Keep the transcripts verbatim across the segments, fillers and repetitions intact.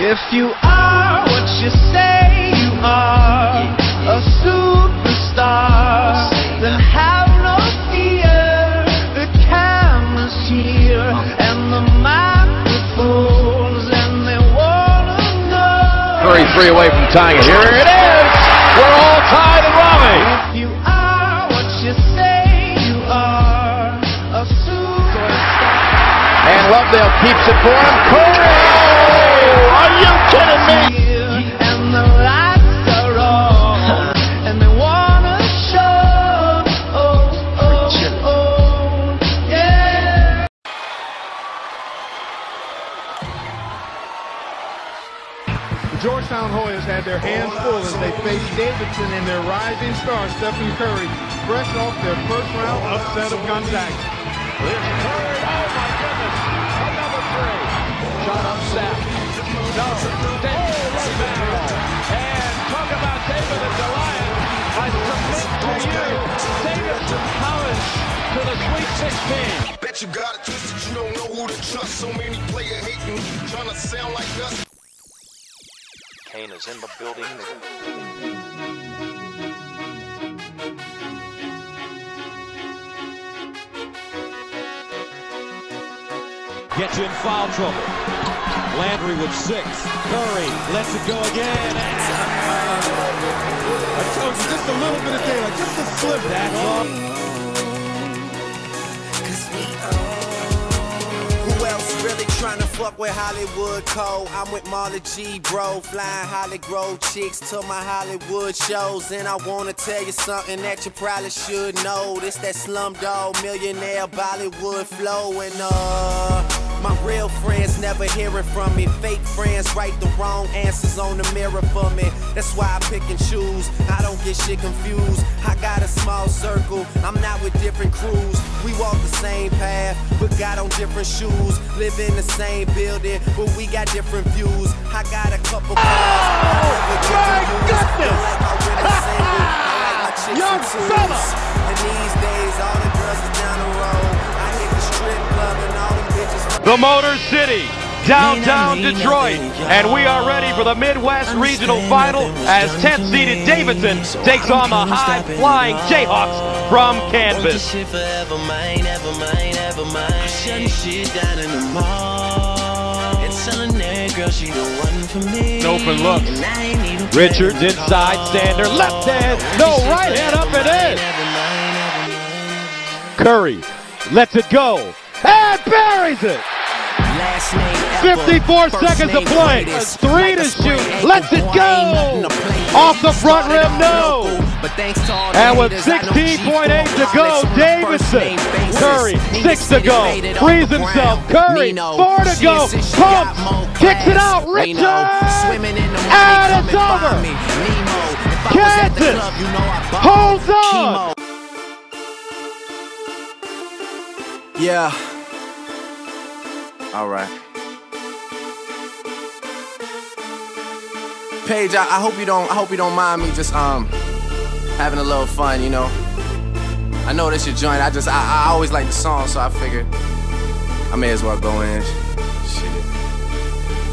If you are what you say you are, a superstar, then have no fear. The camera's here and the microphones, and they wanna know. thirty-three away from tying it. Here it is. We're all tied and Raleigh. If you are what you say you are, a superstar. And Lovedale keeps it for him. Curry. Are you kidding me? And the lights are on, and they wanna show. Oh, oh, oh, yeah. The Georgetown Hoyas had their hands full as they faced Davidson and their rising star Stephen Curry, fresh off their first round upset of Gonzaga. There's Curry. Oh my goodness! Another three. Shot up sack. No, Davidson, and talk about David and Goliath. I submit to you, Davidson Hoyas to the Sweet sixteen. I bet you got it twisted, you don't know who to trust. So many player hating, trying to sound like us. Kane is in the building. Gets you in foul trouble. Landry with six. Curry lets it go again. I told you, just a little bit of daylight, just a slip. That's all. Who else really trying to fuck with Hollywood Cole? I'm with Marla G, bro, flying Hollygrove chicks to my Hollywood shows. And I wanna tell you something that you probably should know. This that Slumdog Millionaire Bollywood flow, and uh. my real friends never hearing from me. Fake friends write the wrong answers on the mirror for me. That's why I pick and choose. I don't get shit confused. I got a small circle. I'm not with different crews. We walk the same path, but got on different shoes. Live in the same building, but we got different views. I got a couple. Oh, my goodness! Like young fella! And these days, all the girls is down the road. I hit the strip club and all the bitches. The Motor City, downtown Detroit, and we are ready for the Midwest Regional Final as tenth seeded Davidson takes on the high-flying Jayhawks from Kansas. Open look. Richards inside, Sander, left hand, no, right hand up and in. Curry lets it go and buries it. fifty-four seconds to play, three to shoot, lets it go! Off the front rim, no! And with sixteen point eight to go, Davidson, Curry, six to go, frees himself, Curry, four to go, pumps, kicks it out, Richards! And it's over! Kansas holds on! Yeah. All right. Paige, I, I hope you don't. I hope you don't mind me just um having a little fun, you know. I know this your joint. I just I, I always like the song, so I figured I may as well go in. Shit.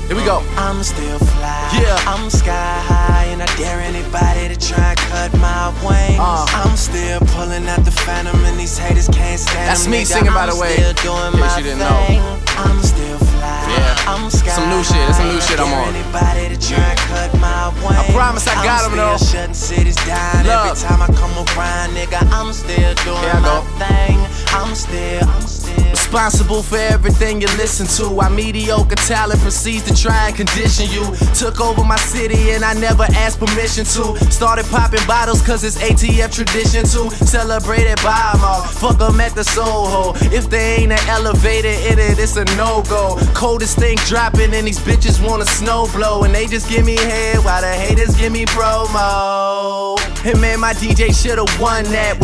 Here we go. I'm still fly. Yeah. I'm sky high, and I dare anybody to try and cut my wings. Uh, I'm still pulling out the phantom, and these haters can't stand. That's me singing, by the way. In case you didn't know. I'm still fly. Yeah. I'm sky. Some new shit. It's some new shit I'm on. Anybody to try and cut my wings. I promise I got him though. Shutting cities down. Love. Every time I come around, nigga, I'm still doing yeah, my thing. I'm still, I'm still responsible for everything you listen to. Our mediocre talent proceeds to try and condition you. Took over my city and I never asked permission to. Started popping bottles cause it's A T F tradition to. Celebrated by them all. Fuck them at the Soho. If they ain't an elevator in it, it's a no-go. Coldest thing dropping and these bitches wanna snow blow. And they just give me head while the haters give me promo. And man, my D J should've won that.